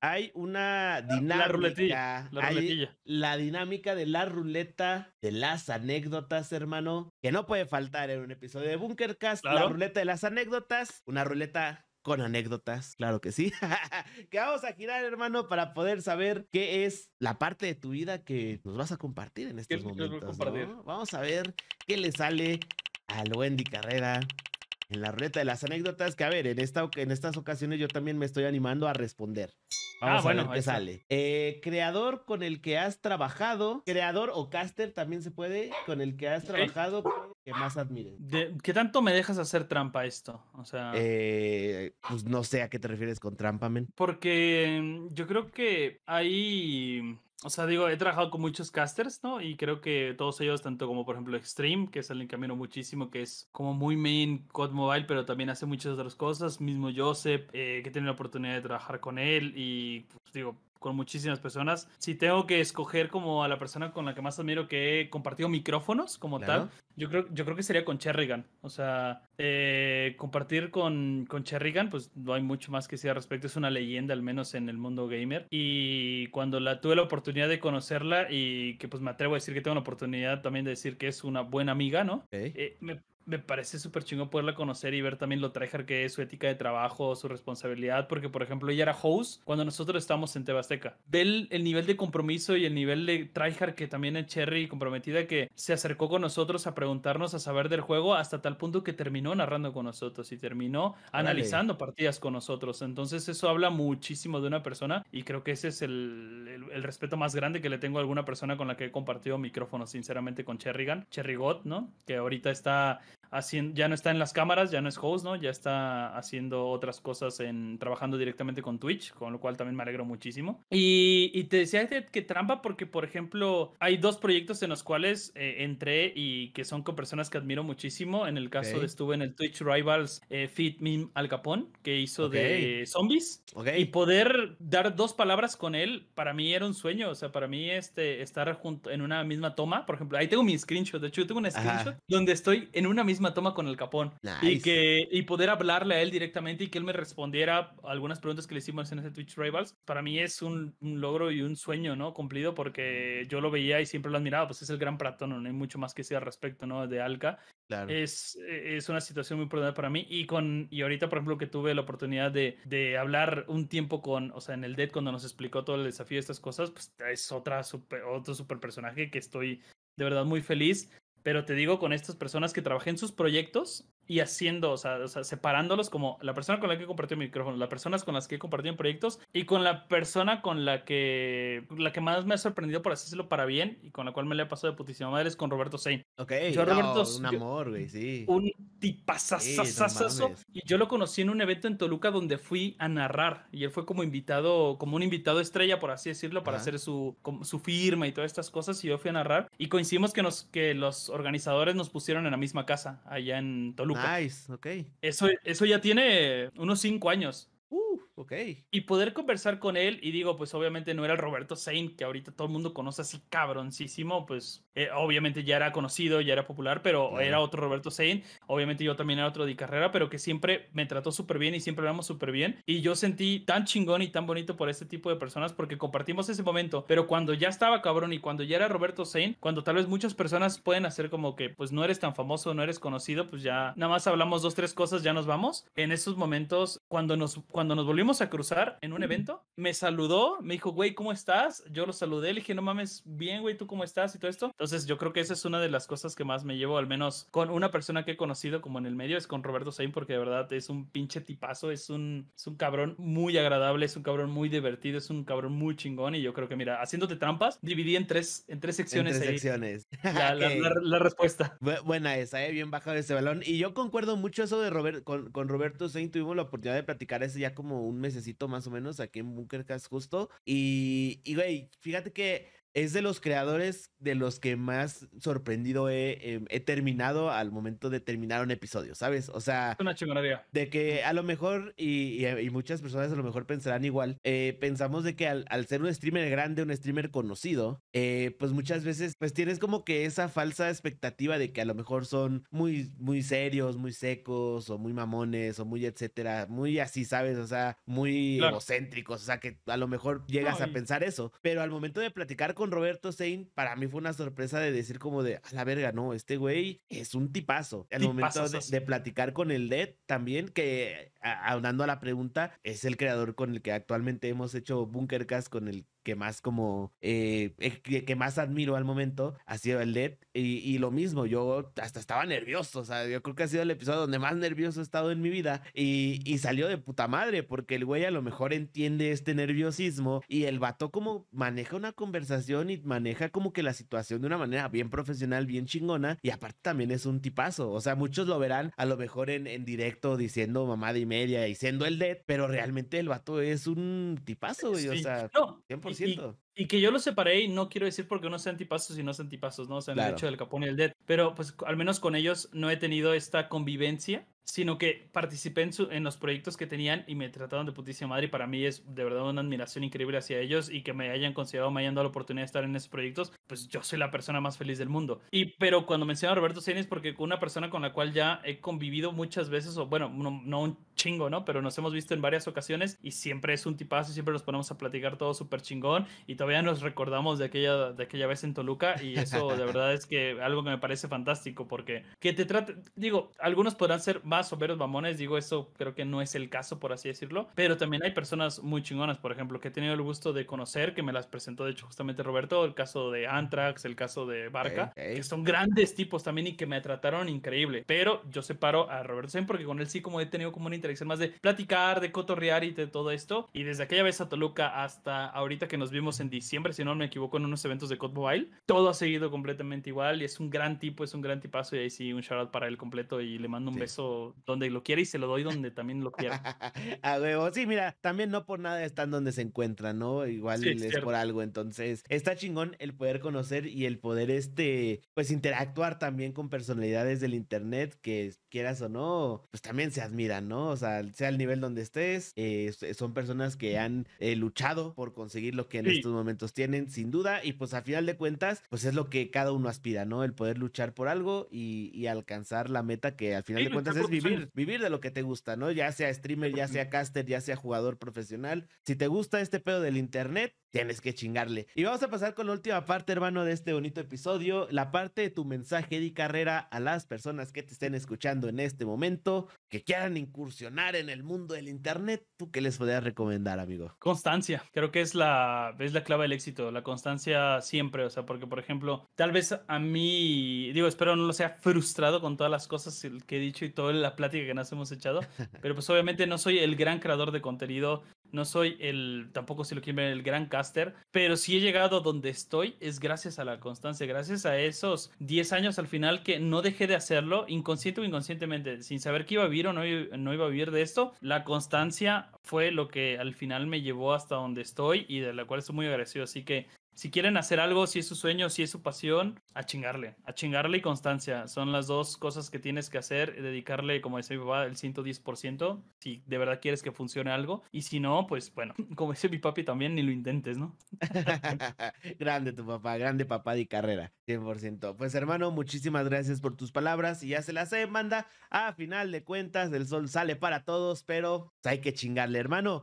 Hay una dinámica, la dinámica de la ruleta de las anécdotas, hermano, que no puede faltar en un episodio de Bunkercast, claro. La ruleta de las anécdotas, una ruleta con anécdotas, claro que sí, que vamos a girar, hermano, para poder saber qué es la parte de tu vida que nos vas a compartir en estos momentos, ¿no? Vamos a ver qué le sale al buen Di Carrera en la ruleta de las anécdotas, que a ver, en estas ocasiones yo también me estoy animando a responder. Vamos a ver qué sale. Creador con el que has trabajado. Creador o caster también se puede. Con el que has trabajado, que más admires. ¿Qué tanto me dejas hacer trampa esto? O sea... pues no sé a qué te refieres con trampa, men. Porque yo creo que hay... O sea, digo, he trabajado con muchos casters, ¿no? Y creo que todos ellos, tanto como, por ejemplo, Extreme, que es alguien que admiro muchísimo, que es como muy main COD Mobile, pero también hace muchas otras cosas. Mismo Joseph, que he tenido la oportunidad de trabajar con él y, pues, digo, con muchísimas personas. Si tengo que escoger como a la persona con la que más admiro que he compartido micrófonos como claro. Tal, yo creo que sería con Cherrigan. O sea, compartir con Cherrigan, pues no hay mucho más que decir al respecto. Es una leyenda, al menos en el mundo gamer. Y cuando tuve la oportunidad de conocerla y que pues me atrevo a decir que tengo la oportunidad también de decir que es una buena amiga, ¿no? Okay. Me parece súper chingón poderla conocer y ver también lo tryhard que es, su ética de trabajo, su responsabilidad, porque, por ejemplo, ella era host cuando nosotros estábamos en Tebasteca. Ve el nivel de compromiso y el nivel de tryhard que también es Cherry, comprometida, que se acercó con nosotros a preguntarnos, a saber del juego, hasta tal punto que terminó narrando con nosotros y terminó analizando partidas con nosotros. Entonces, eso habla muchísimo de una persona y creo que ese es el respeto más grande que le tengo a alguna persona con la que he compartido micrófonos, sinceramente, con Cherrigan. Cherrigot, ¿no? Que ahorita está... ya no está en las cámaras, ya no es host, ¿no? Ya está haciendo otras cosas, trabajando directamente con Twitch, con lo cual también me alegro muchísimo. Y te decía que trampa porque, por ejemplo, hay dos proyectos en los cuales entré y que son con personas que admiro muchísimo. En el caso de estuve en el Twitch Rivals Feed Me Alkapone, que hizo de zombies. Y poder dar dos palabras con él, para mí era un sueño. O sea, para mí estar junto en una misma toma, por ejemplo, ahí tengo mi screenshot. De hecho, yo tengo un screenshot donde estoy en una misma toma con el Capón. Nice. Y poder hablarle a él directamente y que él me respondiera algunas preguntas que le hicimos en ese Twitch Rivals, para mí es un logro y un sueño, ¿no? Cumplido, porque yo lo veía y siempre lo admiraba, pues es el gran platón, no hay mucho más que decir al respecto, ¿no? De Alka. Claro. Es una situación muy importante para mí y ahorita, por ejemplo, que tuve la oportunidad de hablar un tiempo en el Dead, cuando nos explicó todo el desafío de estas cosas, pues es otro super personaje que estoy de verdad muy feliz. Pero te digo, con estas personas que trabajé en sus proyectos y haciendo, o sea, separándolos como la persona con la que he compartido mi micrófono, las personas con las que he compartido en proyectos y con la persona con la que más me ha sorprendido, por así decirlo, para bien, y con la cual me le ha pasado de putísima madre, es con Roberto Zayn. Ok, un amor, güey, sí. Un tipazazazazo. Y yo lo conocí en un evento en Toluca donde fui a narrar y él fue como un invitado estrella, por así decirlo, para hacer su firma y todas estas cosas, y yo fui a narrar y coincidimos que los organizadores nos pusieron en la misma casa allá en Toluca. Nice, ok. Eso ya tiene unos 5 años. Y poder conversar con él, y digo, pues obviamente no era el Roberto Zayn que ahorita todo el mundo conoce así cabroncísimo, pues obviamente ya era conocido, ya era popular, pero era otro Roberto Zayn, obviamente yo también era otro Di Carrera, pero que siempre me trató súper bien y siempre hablamos súper bien, y yo sentí tan chingón y tan bonito por este tipo de personas porque compartimos ese momento, pero cuando ya estaba cabrón y cuando ya era Roberto Zayn, cuando tal vez muchas personas pueden hacer como que pues no eres tan famoso, no eres conocido, pues ya nada más hablamos 2, 3 cosas, ya nos vamos. En esos momentos, cuando nos volvimos a cruzar en un evento, me saludó, me dijo, güey, ¿cómo estás? Yo lo saludé, le dije, no mames, bien, güey, ¿tú cómo estás? Y todo esto. Entonces yo creo que esa es una de las cosas que más me llevo, al menos con una persona que he conocido como en el medio, es con Roberto Zayn, porque de verdad es un pinche tipazo, es un cabrón muy agradable, es un cabrón muy divertido, es un cabrón muy chingón, y yo creo que, mira, haciéndote trampas, dividí en tres secciones. En 3 secciones. La respuesta. Buena esa, bien bajado ese balón, y yo concuerdo mucho eso de con Roberto Zayn. Tuvimos la oportunidad de platicar ese ya como un mesecito más o menos aquí en Bunkercast justo, y güey, fíjate que es de los creadores de los que más sorprendido he terminado al momento de terminar un episodio, ¿sabes? O sea, una chingonería. De que a lo mejor, y muchas personas a lo mejor pensarán igual, pensamos de que al ser un streamer grande, un streamer conocido, pues muchas veces pues tienes como que esa falsa expectativa de que a lo mejor son muy, muy serios, muy secos, o muy mamones, o muy etcétera, muy así, ¿sabes? O sea, muy claro, egocéntricos, o sea, que a lo mejor llegas a pensar eso, pero al momento de platicar con Roberto Zayn, para mí fue una sorpresa de decir como de, a la verga, no, este güey es un tipazo. Al momento de platicar con el Dead también, que aunando a la pregunta, es el creador con el que actualmente hemos hecho Bunkercast, con el que más como que más admiro al momento ha sido el LED, y lo mismo, yo hasta estaba nervioso, o sea, yo creo que ha sido el episodio donde más nervioso he estado en mi vida, y salió de puta madre, porque el güey a lo mejor entiende este nerviosismo, y el vato como maneja una conversación y maneja como que la situación de una manera bien profesional, bien chingona, y aparte también es un tipazo, o sea, muchos lo verán a lo mejor en directo diciendo mamada y media y siendo el LED, pero realmente el vato es un tipazo, güey, sí, o sea, no, 100%. Y que yo lo separé, y no quiero decir porque no sean tipazos y no sean tipazos, ¿no? O sea, claro, el hecho del Capone y el Dead. Pero pues al menos con ellos no he tenido esta convivencia, sino que participé en los proyectos que tenían y me trataron de putísima madre, y para mí es de verdad una admiración increíble hacia ellos, y que me hayan considerado, me hayan dado la oportunidad de estar en esos proyectos, pues yo soy la persona más feliz del mundo. Y pero cuando menciono a Roberto Zayn es porque una persona con la cual ya he convivido muchas veces, o bueno, no un chingo, ¿no? Pero nos hemos visto en varias ocasiones y siempre es un tipazo, y siempre nos ponemos a platicar todo súper chingón, y todavía nos recordamos de aquella vez en Toluca, y eso de verdad es que algo que me parece fantástico, porque que te trate, digo, algunos podrán ser más o menos mamones, digo, eso creo que no es el caso, por así decirlo, pero también hay personas muy chingonas, por ejemplo, que he tenido el gusto de conocer, que me las presentó de hecho justamente Roberto, el caso de Antrax, el caso de Barca, que son grandes tipos también y que me trataron increíble, pero yo separo a Roberto Zayn porque con él sí como he tenido como una interacción más de platicar, de cotorrear y de todo esto, y desde aquella vez a Toluca hasta ahorita que nos vimos en diciembre, si no me equivoco, en unos eventos de COD Mobile, todo ha seguido completamente igual, y es un gran tipo, es un gran tipazo, y ahí sí un shout out para él completo, y le mando un beso donde lo quiera, y se lo doy donde también lo quiera. A huevo, sí, mira, también no por nada están donde se encuentran, ¿no? Igual sí, es por algo, entonces está chingón el poder conocer y el poder pues interactuar también con personalidades del internet que quieras o no, pues también se admiran, ¿no? O sea el nivel donde estés, son personas que han luchado por conseguir lo que en estos momentos tienen, sin duda, y pues a final de cuentas, pues es lo que cada uno aspira, ¿no? El poder luchar por algo y alcanzar la meta que al final de cuentas es vivir de lo que te gusta, ¿no? Ya sea streamer, ya sea caster, ya sea jugador profesional. Si te gusta este pedo del internet, tienes que chingarle. Y vamos a pasar con la última parte, hermano, de este bonito episodio. La parte de tu mensaje, Di Carrera, a las personas que te estén escuchando en este momento, que quieran incursionar en el mundo del internet. ¿Tú qué les podrías recomendar, amigo? Constancia. Creo que es la clave del éxito. La constancia siempre. O sea, porque, por ejemplo, tal vez a mí, digo, espero no lo sea frustrado con todas las cosas que he dicho y toda la plática que nos hemos echado, pero pues obviamente no soy el gran creador de contenido, no soy tampoco, si lo quieren ver, el gran caster, pero si he llegado donde estoy es gracias a la constancia, gracias a esos 10 años al final que no dejé de hacerlo, inconsciente o inconscientemente, sin saber que iba a vivir o no iba a vivir de esto. La constancia fue lo que al final me llevó hasta donde estoy y de la cual estoy muy agradecido, así que si quieren hacer algo, si es su sueño, si es su pasión, a chingarle y constancia. Son las dos cosas que tienes que hacer, dedicarle, como decía mi papá, el 110%, si de verdad quieres que funcione algo. Y si no, pues bueno, como dice mi papi también, ni lo intentes, ¿no? Grande tu papá, grande papá Di Carrera, 100%. Pues hermano, muchísimas gracias por tus palabras y ya se las manda. A final de cuentas, el sol sale para todos, pero hay que chingarle, hermano.